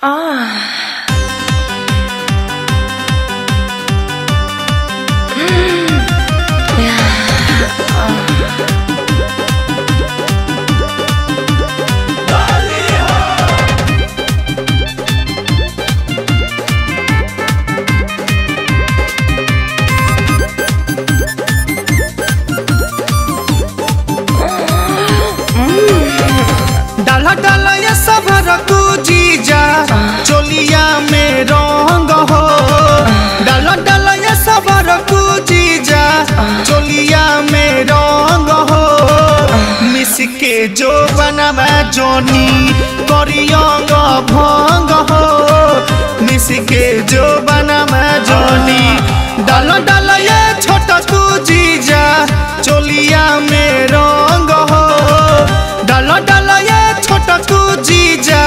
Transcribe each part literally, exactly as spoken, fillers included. Ah. डाला डाला या सबर तू जीजा चोलिया में रंग हो। डाला डाला या सबर तू जीजा चोलिया में रंग हो। मिसके जो बनवा जोनी करियो भंग हो। मिसके जो बनवा जोनी डाला डाला या छोटा तू जीजा चोलिया में रंग हो। डाला डाला या तू जीजा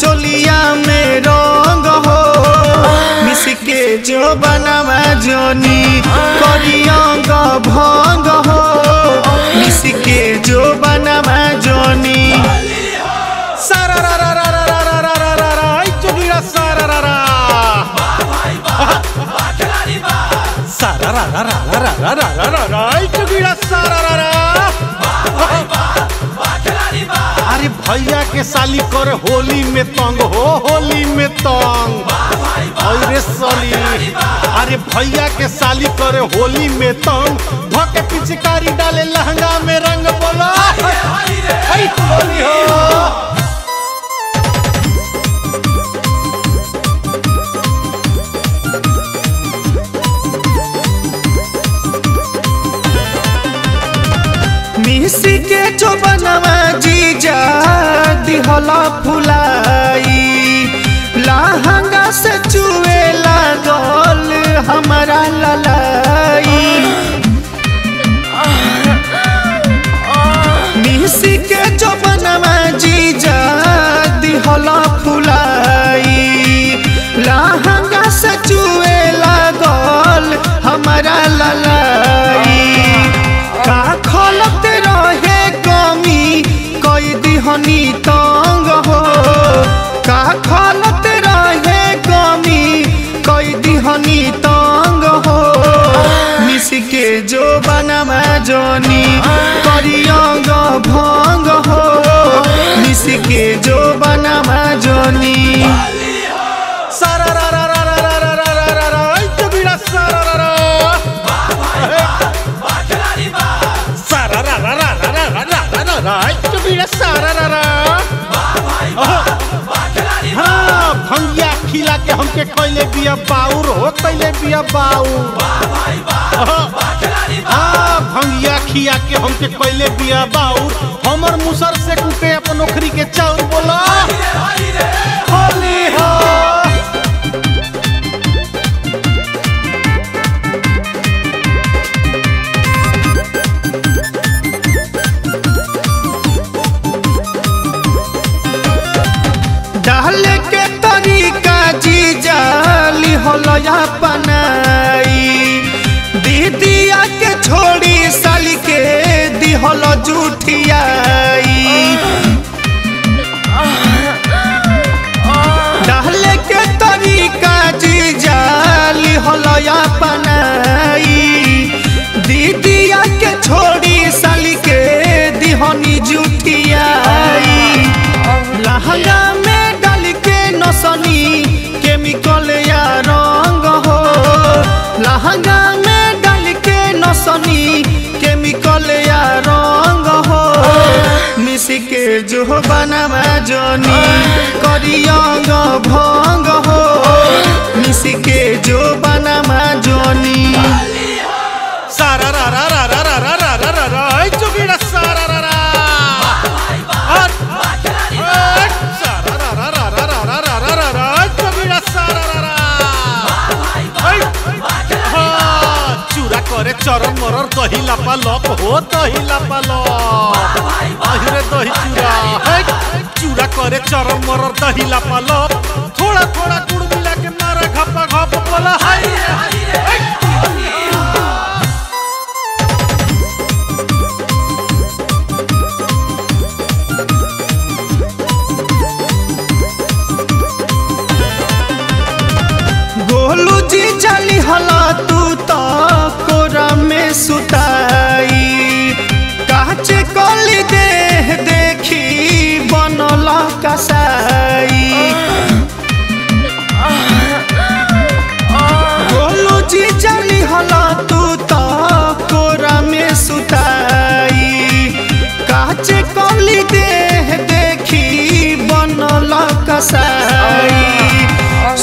चोलिया में रंग हो। मिसके जो बनवा जोनी करिया भंग हो। मिसके जो बनवा जोनी सारा रा रा रा रा रा रा रा रा रा चोलिया सारा रा रा भाई बा खिलाड़ी बा सारा रा रा रा रा रा रा रा रा चोलिया सारा रा रा भैया के साली कर होली में तंग हो। होली में तंग अरे साली अरे भैया के साली कर होली में तंग भके पिचकारी डाले लहंगा में रंग बोला होली हो। मिसके जो बनवा जीजा दिहला फुलाई लहंगा से चुए लागल हमारा ललाई। मिसके जो बनवा जीजा दिहला फुलाई लहंगा से चुए लागल हमारा ललाई। खलत रहे कमी कई दिहनी तंग हो। का खलत रहे कमी कई दिहनी तंग हो। मिसके जो बनवा जोनी करिया भंग हो। मिसके जो बनवा जोनी सारा रा रा रा रा रा रा रा रा रा तो बिना सारा रा रा सारा रा रा हाँ भंगिया खिला के हमके कैले बिया बाउर हो कैले बिया बाउर। हाँ भंगिया खिया के हमके कैले बिया बाउर हमर मुसर से कुटे अपन नौकरी के चाउर बोला होली हो। डाले के तरीका जीजा लिहलया बनाई दीदिया के छोड़ी साली के दिहल जुठियाई। डाले के तरीका जीजा लिहलया बनाई दीदिया के छोड़ी साली के दिहनी जुठियाई। लहंगा केमिकल या रंग हो। लहंगा में डाल के नसनी केमिकल या रंग हो। मिसके जो बनवा जोनी करिया भंग हो। मिसके जो बनवा जोनी सारा रा रा रा रा रा रा रा रा रा चुगीड़ा सारा रा रा अरे चरम मरर दही लापा लप हो दही लापा लरे दही चूड़ा है चूड़ा करे चरम मरर दही लापा लप थोड़ा थोड़ा गुड़ मिला के मारा घपा घप बोला आजकल देह देखी बनल कसाई, बोलू जी जानी हला तू तो कोरा में सुताई। आजकल देह देखी बनल कसाई,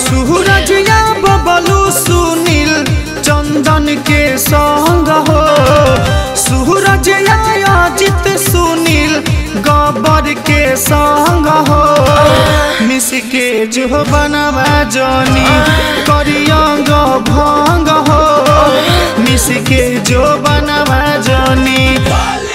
सूरजिया बबलू सुनील चंदन के संग हो, सूरजिया अजित सुनील गब्बर के संग हो। मिसके जो बनवा जानी करियंग भंग हो, मिसके जो बनवा जानी।